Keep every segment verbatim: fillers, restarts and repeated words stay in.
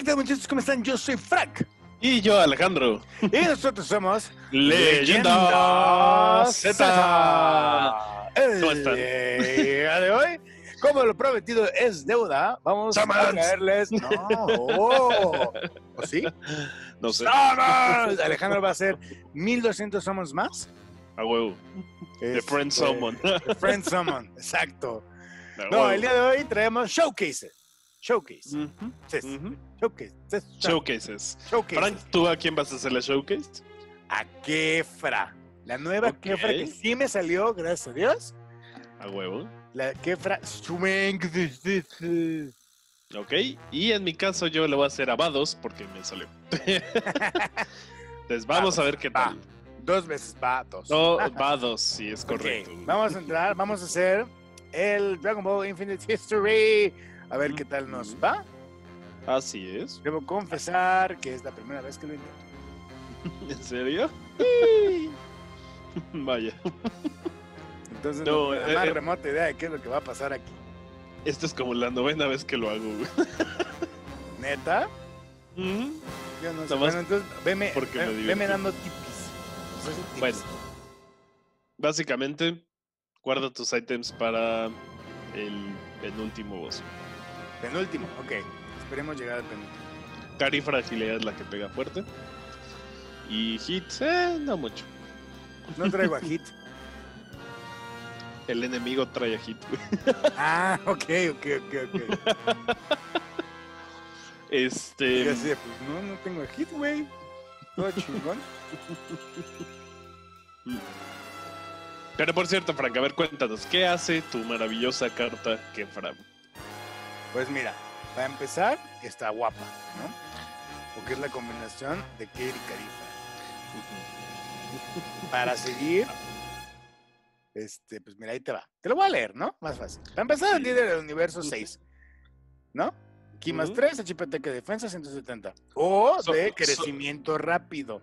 ¿qué tal, muchachos? ¿Cómo están? Yo soy Frank. Y yo, Alejandro. Y nosotros somos... Leyenda Z. ¿Cómo están? El día de hoy, como lo prometido es deuda, vamos ¡Samans! A traerles... No, oh. ¿O sí? No sé. ¡Samans! Alejandro va a ser mil doscientos somos más. A huevo. Este, the Friend Summon. The Friend Summon, exacto. No, el día de hoy traemos showcases. Showcase. Uh-huh. Uh-huh. Showcase. Showcases. Showcases. Frank, ¿tú a quién vas a hacer la showcase? A Kefra. La nueva okay. Kefra que sí me salió, gracias a Dios. A huevo. La Kefra. Ok, y en mi caso yo le voy a hacer a Vados porque me salió. Entonces vamos a ver qué tal. Va. Dos veces Vados. No, Vados, sí, es correcto. Okay. Vamos a entrar, vamos a hacer el Dragon Ball Infinite History. A ver qué tal nos va. Así es. Debo confesar que es la primera vez que lo intento. ¿En serio? Sí. Vaya. Entonces no tengo la más eh, remota idea de qué es lo que va a pasar aquí. Esto es como la novena vez que lo hago, güey. ¿Neta? Uh-huh. Yo no sé. Bueno, entonces veme, veme, veme dando tipis. Tips. Bueno. Básicamente, guarda tus ítems para el... penúltimo boss. Penúltimo, ok. Esperemos llegar al penúltimo. Karifa es la que pega fuerte. Y Hit, eh, no mucho. No traigo a Hit. El enemigo trae a Hit, güey. Ah, ok, ok, ok, ok. Este... Ya sé, pues no, no tengo a Hit, güey. Todo chingón. Pero por cierto, Frank, a ver, cuéntanos, ¿qué hace tu maravillosa carta Kefram? Pues mira, para empezar, está guapa, ¿no? Porque es la combinación de Kerry y Karifa. Para seguir, este, pues mira, ahí te va. Te lo voy a leer, ¿no? Más fácil. Para empezar, el líder del universo seis, ¿no? Ki más tres, H P ataque defensa, ciento setenta. O de crecimiento rápido.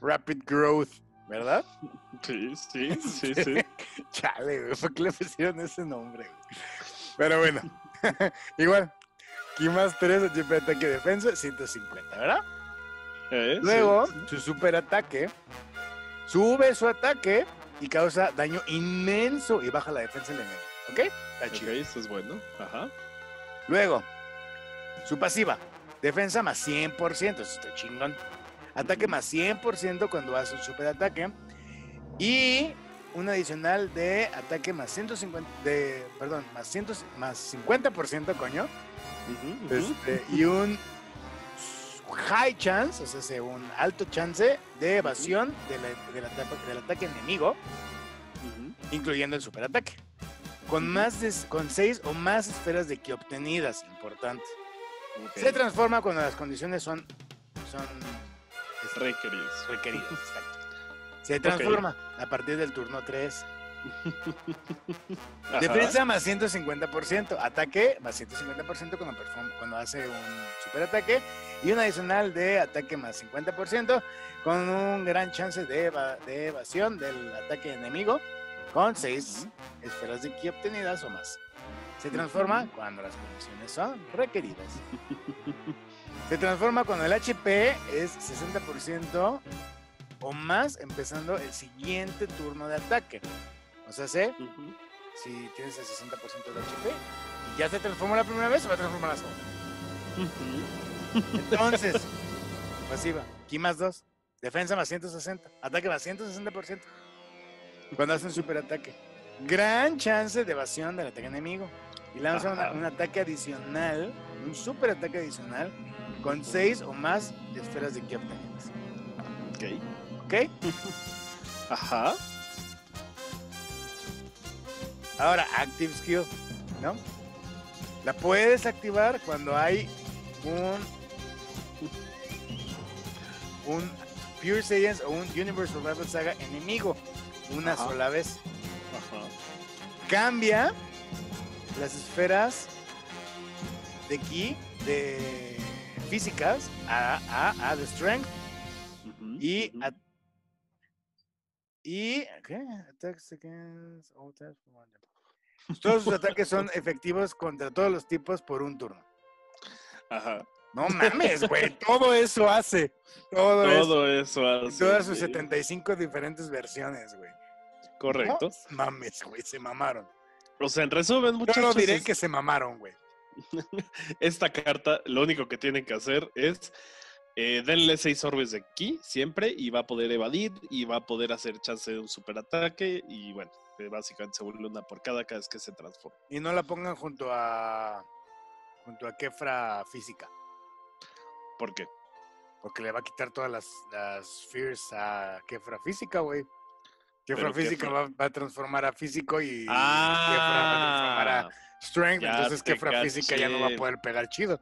Rapid growth. ¿Verdad? Sí, sí, sí, sí. Chale, güey, ¿por qué le pusieron ese nombre, güey? Pero bueno, igual, Ki más tres, H P ataque defensa, ciento cincuenta, ¿verdad? Eh, Luego, sí, sí. Su super ataque, sube su ataque y causa daño inmenso y baja la defensa del enemigo, ¿ok? Está chido. Ok, eso es bueno, ajá. Luego, su pasiva, defensa más cien por ciento, eso está chingón. Ataque más cien por ciento cuando hace un superataque. Y un adicional de ataque más ciento cincuenta. De, perdón, más, cien, más cincuenta por ciento, coño. Uh-huh, uh-huh. Este, y un high chance, o sea, un alto chance de evasión uh-huh. de la, de la etapa, del ataque enemigo, uh-huh. incluyendo el superataque. Con, uh-huh. más de, con seis o más esferas de ki obtenidas, importante. Okay. Se transforma cuando las condiciones son. son Requeridos. Requeridos, exacto. Se transforma okay. a partir del turno tres. Defensa más ciento cincuenta por ciento. Ataque más ciento cincuenta por ciento cuando, cuando hace un superataque. Y un adicional de ataque más cincuenta por ciento con un gran chance de, eva de evasión del ataque enemigo con seis uh-huh. esferas de ki obtenidas o más. Se transforma cuando las condiciones son requeridas. Se transforma cuando el H P es sesenta por ciento o más empezando el siguiente turno de ataque. O sea, ¿sí? uh-huh. si tienes el sesenta por ciento del H P y ya se transformó la primera vez, se va a transformar la segunda. Uh-huh. Entonces, pasiva, Ki más dos, defensa más ciento sesenta, ataque más ciento sesenta por ciento cuando hace un superataque. Gran chance de evasión del ataque enemigo. Y lanza una, un ataque adicional, un super ataque adicional, con seis o más esferas de ki obtenidas. Ok. Ok. Ajá. Ahora, Active Skill, ¿no? La puedes activar cuando hay un... un Pure Saiyans o un Universal Level Saga enemigo. Una Ajá. sola vez. Ajá. Cambia... las esferas de ki de físicas a, a, a de strength uh-huh, y uh-huh. a, y okay, attacks against all types. Todos sus ataques son efectivos contra todos los tipos por un turno. Ajá. No mames, güey. Todo eso hace. Todo, todo eso, eso hace. Todas sus setenta y cinco diferentes versiones, güey. Correcto. No mames, güey. Se mamaron. O sea, en resumen, muchachos. Yo lo diré es... que se mamaron, güey. Esta carta, lo único que tienen que hacer es... Eh, denle seis orbes de ki siempre y va a poder evadir y va a poder hacer chance de un superataque y bueno, básicamente se vuelve una por cada cada vez que se transforma. Y no la pongan junto a junto a Kefra física. ¿Por qué? Porque le va a quitar todas las, las fears a Kefra física, güey. Kefra Pero física Kefra... Va, va a transformar a físico y ah, Kefra va a transformar a strength, entonces Kefra caché. Física ya no va a poder pegar chido.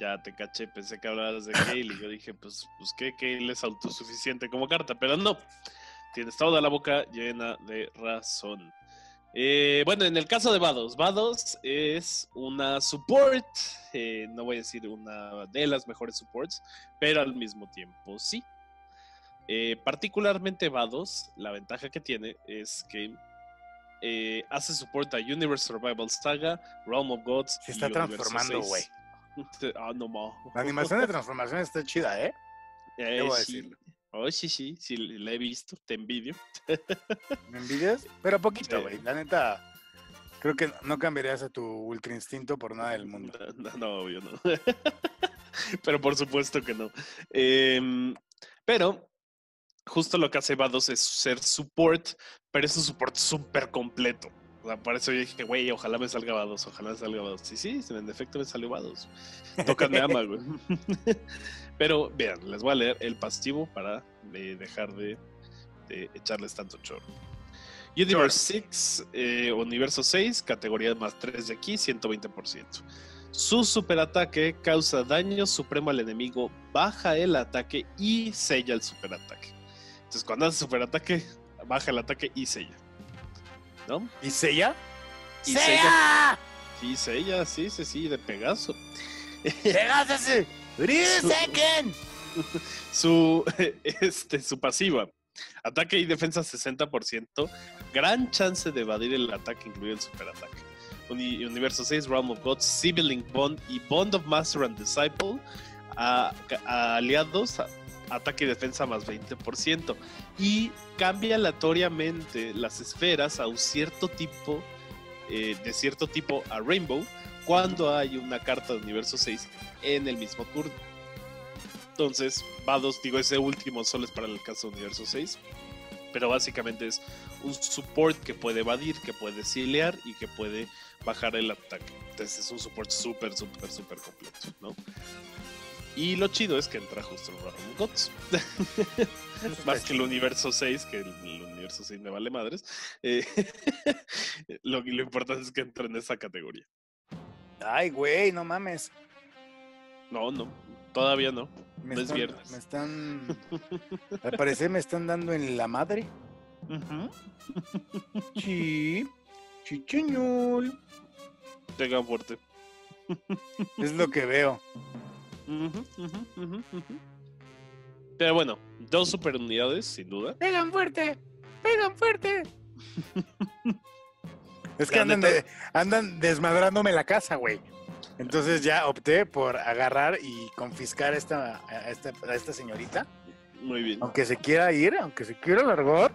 Ya te caché, pensé que hablabas de Kale y yo dije, pues, pues que Kale es autosuficiente como carta, pero no. Tienes toda la boca llena de razón. Eh, bueno, en el caso de Vados, Vados es una support, eh, no voy a decir una de las mejores supports, pero al mismo tiempo sí. Eh, particularmente Vados, la ventaja que tiene es que eh, hace support a Universe Survival Saga, Realm of Gods. Se está transformando, güey. Ah, no más. La animación de transformación está chida, ¿eh? eh Debo sí. decirlo. Oh, sí, sí, sí, la he visto. Te envidio. ¿Me envidias? Pero poquito, güey. Eh. La neta, creo que no cambiarías a tu ultra instinto por nada del mundo. No, no, no obvio, no. Pero por supuesto que no. Eh, pero... Justo lo que hace Vados es ser support, pero es un support súper completo. O sea, por eso yo dije, güey, ojalá me salga Vados, ojalá me salga Vados. Sí, sí, en efecto me salió Vados. Tocan de ama, güey. Pero, vean, les voy a leer el pasivo para de dejar de, de echarles tanto chorro. Universe seis, eh, Universo seis, categoría más tres de aquí, ciento veinte por ciento. Su superataque causa daño supremo al enemigo, baja el ataque y sella el superataque. Entonces, cuando hace superataque, baja el ataque y sella. ¿No? ¿Y sella? ¿Y sella? Sí, sella, sí, sí, sí, de Pegaso. ¡Pegaso! Sí. Su, este, su pasiva. Ataque y defensa sesenta por ciento. Gran chance de evadir el ataque, incluido el superataque. Uni Universo seis, Realm of Gods, Sibling Bond y Bond of Master and Disciple. A, a aliados... A, ataque y defensa más veinte por ciento y cambia aleatoriamente las esferas a un cierto tipo eh, de cierto tipo a Rainbow cuando hay una carta de Universo seis en el mismo turno. Entonces Vados, digo, ese último solo es para el caso de Universo seis, pero básicamente es un support que puede evadir, que puede silear y que puede bajar el ataque. Entonces es un support súper, súper, súper completo, ¿no? Y lo chido es que entra justo el Dragon Gods. Más que el Universo seis, que el, el Universo seis me vale madres. Eh, lo, lo importante es que entra en esa categoría. Ay, güey, no mames. No, no, todavía no. Me no están, es viernes. Me están... Al parecer me están dando en la madre. Uh-huh. Sí, chicheñol. Tenga fuerte. Es lo que veo. Uh-huh, uh-huh, uh-huh, uh-huh. Pero bueno, dos super unidades, sin duda. ¡Pegan fuerte! ¡Pegan fuerte! Es que andan, de, andan desmadrándome la casa, güey. Entonces ya opté por agarrar y confiscar a esta, a esta, a esta señorita. Muy bien. Aunque se quiera ir, aunque se quiera largar,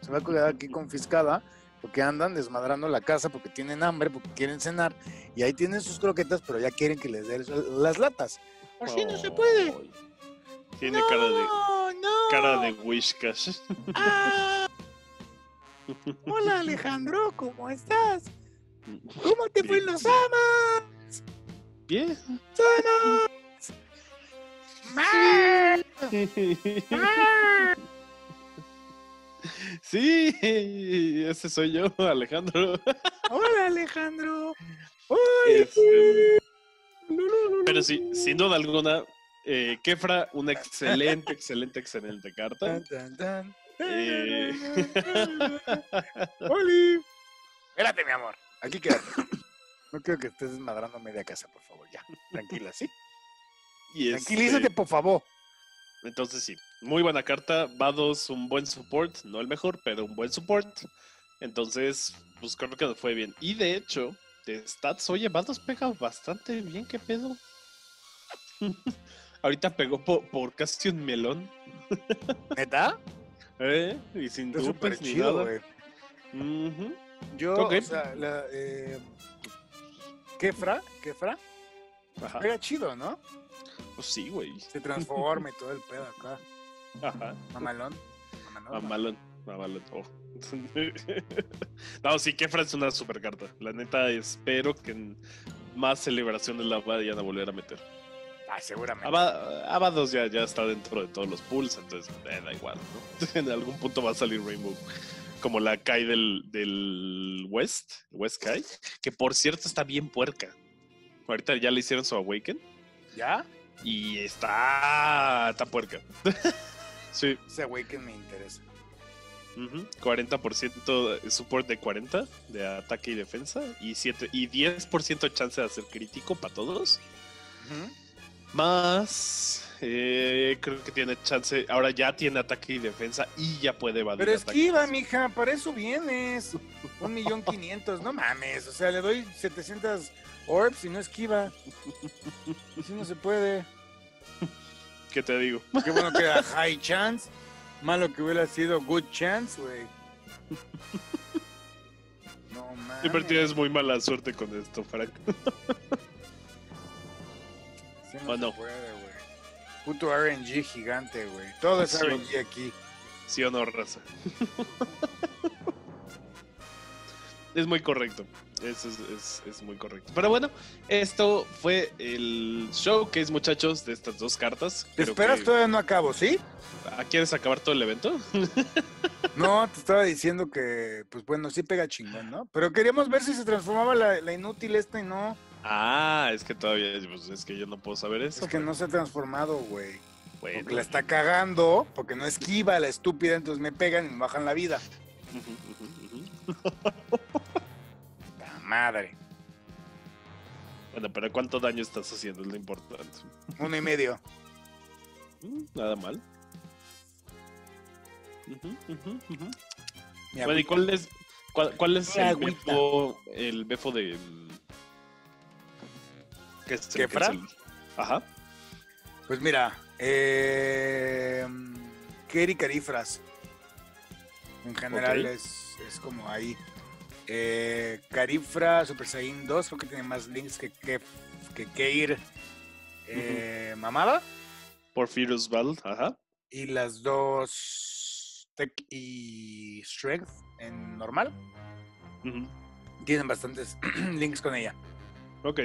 se va a quedar aquí confiscada. Porque andan desmadrando la casa, porque tienen hambre, porque quieren cenar. Y ahí tienen sus croquetas, pero ya quieren que les den las latas. Así oh, no se puede. Tiene no, cara de no. cara de Whiskas. Ah. Hola Alejandro, ¿cómo estás? ¿Cómo te fue en los amas? Bien. ¡Sanos! ¡Mar! ¡Mar! Sí, ese soy yo, Alejandro. Hola Alejandro. Ay, este... Pero sí, sin duda alguna, eh, Kefra, una excelente, excelente, excelente carta. Tan, tan, tan. Eh... ¡Oli! Espérate, mi amor. Aquí quédate. No quiero que estés desmadrando media casa, por favor, ya. Tranquila, ¿sí? Y tranquilízate, este... por favor. Entonces sí, muy buena carta. Vados, un buen support. No el mejor, pero un buen support. Entonces, pues creo que nos fue bien. Y de hecho... de stats, oye, Vados pega bastante bien, ¿qué pedo? Ahorita pegó po por casi un melón. ¿Neta? Eh, y sin dupes ni nada. Uh -huh. Yo, okay. o sea, la, eh, Kefra, Kefra, Ajá. pega chido, ¿no? Pues sí, güey. Se transforma y todo el pedo acá. Ajá. Mamalón. Mamalón. Mamalón. Mamalón. Oh. No, sí, Kefra es una super carta. La neta, espero que en más celebraciones la vayan a volver a meter. Ah, seguramente. Vados ya, ya está dentro de todos los pools, entonces eh, da igual, ¿no? En algún punto va a salir Rainbow. Como la Kai del, del West, West Kai, que por cierto está bien puerca. Ahorita ya le hicieron su Awaken. ¿Ya? Y está... está puerca. Sí. Ese Awaken me interesa. Uh-huh. cuarenta por ciento support de cuarenta de ataque y defensa y, siete, y diez por ciento chance de hacer crítico para todos. Uh-huh. Más eh, creo que tiene chance. Ahora ya tiene ataque y defensa y ya puede evadir. Pero esquiva, mija, para eso vienes. Un millón quinientos, no mames. O sea, le doy setecientos orbs y no esquiva. Así no se puede. ¿Qué te digo? Qué bueno que era high chance. Malo que hubiera sido good chance, güey. No mames. Siempre tienes muy mala suerte con esto, Frank. Sí, no, oh, no puede, güey. Puto R N G gigante, güey. Todo es R N G sí, aquí. Sí o no, raza. Es muy correcto. Eso es, es, es muy correcto. Pero bueno, esto fue el showcase, muchachos, de estas dos cartas. ¿Te Creo esperas? Que... todavía no acabo, ¿sí? ¿Quieres acabar todo el evento? No, te estaba diciendo que, pues bueno, sí pega chingón, ¿no? Pero queríamos ver si se transformaba la, la inútil esta y no... Ah, es que todavía, pues, es que yo no puedo saber eso. Es que pero... no se ha transformado, güey. Bueno. Porque la está cagando, porque no esquiva la estúpida, entonces me pegan y me bajan la vida. La madre. Bueno, pero ¿cuánto daño estás haciendo? Es lo importante. Uno y medio. Nada mal. Uh-huh, uh-huh, uh-huh. Bueno, ¿y cuál es, cuál, cuál es el befo, el befo de... Que es el, Kefra. Que es el... Ajá. Pues mira, eh... Kerry Karifras. En general okay. es, es como ahí. Eh, Karifra, Super Saiyan dos, creo que tiene más links que Kef, que Keir. Eh, uh-huh. Mamada. Porfirus Val, ajá. Y las dos Tech y Strength en normal. Uh-huh. Tienen bastantes links con ella. Ok.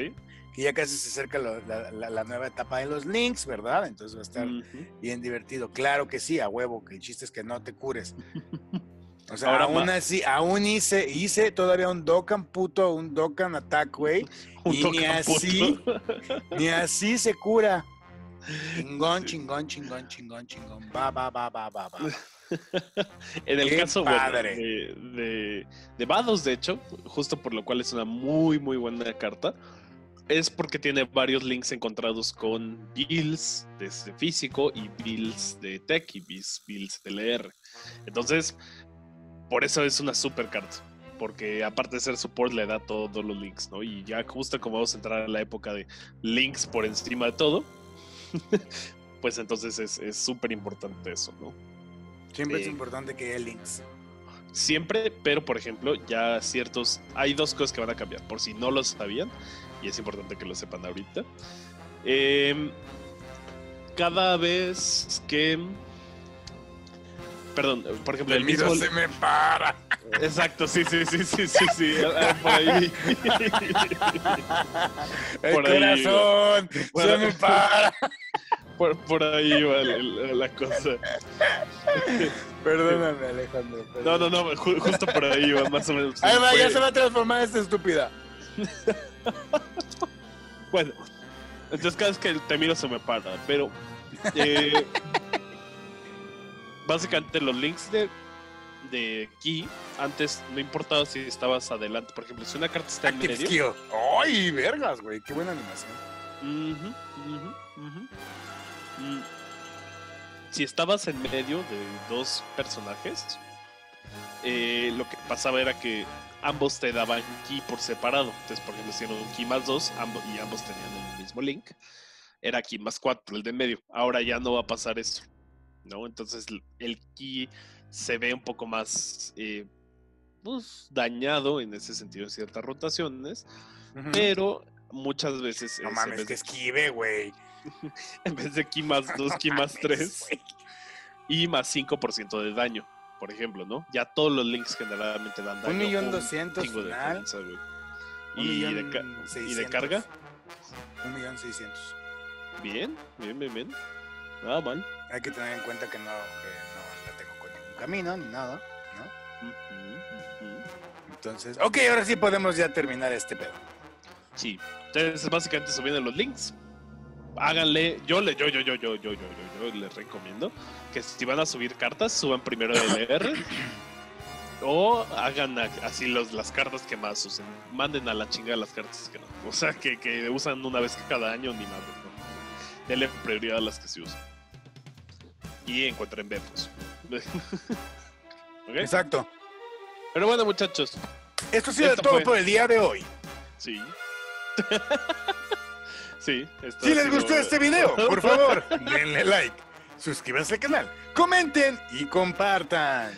Y ya casi se acerca la, la, la, la nueva etapa de los links, ¿verdad? Entonces va a estar uh-huh. bien divertido. Claro que sí, a huevo, que el chiste es que no te cures. O sea, Ahora aún más. así, aún hice, hice todavía un Dokkan puto, un Dokkan attack, güey. Y ni así, ni así se cura. Chingón, chingón, chingón, chingón, chingón. Va, va, va, va, va, va. En el Qué caso bueno, de, de, de Vados, de hecho, justo por lo cual es una muy, muy buena carta. Es porque tiene varios links encontrados con Bills desde físico y Bills de Tech y Bills de L R. Entonces, por eso es una super carta. Porque aparte de ser support, le da todos los links, ¿no? Y ya justo como vamos a entrar a la época de links por encima de todo, pues entonces es súper importante eso, ¿no? Siempre eh, es importante que haya links. Siempre, pero por ejemplo, ya ciertos... Hay dos cosas que van a cambiar, por si no lo sabían. Y es importante que lo sepan ahorita. Eh, cada vez que... Perdón, por ejemplo, el, el mismo... se me para. Exacto, sí, sí, sí, sí, sí, sí. Por ahí. El por corazón ahí, bueno. se me para. Por, por ahí va la, la cosa. Perdóname, Alejandro. Perdóname. No, no, no, ju justo por ahí va más o menos. Ahí va, ya se va a transformar esta estúpida. Bueno, entonces cada vez que te miro se me para, pero eh, básicamente los links de, de Ki antes no importaba si estabas adelante. Por ejemplo, si una carta está en medio. ¡Ay, vergas, güey! ¡Qué buena animación! Uh-huh, uh-huh, uh-huh. Mm. Si estabas en medio de dos personajes, eh, lo que pasaba era que ambos te daban ki por separado. Entonces, por ejemplo, hicieron un ki más dos ambos, y ambos tenían el mismo link. era ki más cuatro, el de en medio. Ahora ya no va a pasar eso, ¿no? Entonces el ki se ve un poco más eh, pues, dañado en ese sentido en ciertas rotaciones, uh-huh. pero muchas veces... No es, mames, que de... esquive, güey. En vez de ki más dos, no ki mames, más tres wey. Y más cinco por ciento de daño, por ejemplo, ¿no? Ya todos los links generalmente dan daño. Un millón doscientos final. Y de carga. Un millón seiscientos. Bien, bien, bien, bien. Nada mal. Hay que tener en cuenta que no, que no la tengo con ningún camino ni nada, ¿no? Uh-huh, uh-huh. Entonces, ok, ahora sí podemos ya terminar este pedo. Sí. Entonces, básicamente se vienen los links. Háganle, yo le, yo, yo, yo, yo, yo, yo, yo, yo les recomiendo que si van a subir cartas, suban primero el L R o hagan así los, las cartas que más usen. Manden a la chinga las cartas que no. O sea, que, que usan una vez cada año ni más. ¿No? Denle prioridad a las que sí usan. Y encuentren verlos. ¿Okay? Exacto. Pero bueno, muchachos. Esto ha sido todo fue... por el día de hoy. Sí. Sí, si les gustó de... este video, por favor, denle like, suscríbanse al canal, comenten y compartan.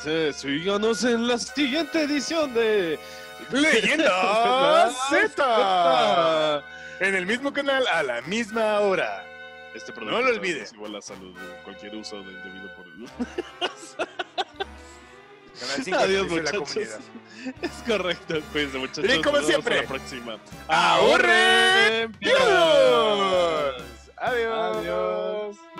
Sí, síganos en la siguiente edición de Leyenda Z en el mismo canal a la misma hora. Este no lo olvides. Igual la salud, cualquier uso del debido por el... cinco, adiós, muchachos. La es correcto, cuídense, muchachos. Y como nos siempre, vemos a la próxima. ¡Ahorren! ¡Adiós! ¡Adiós! Adiós.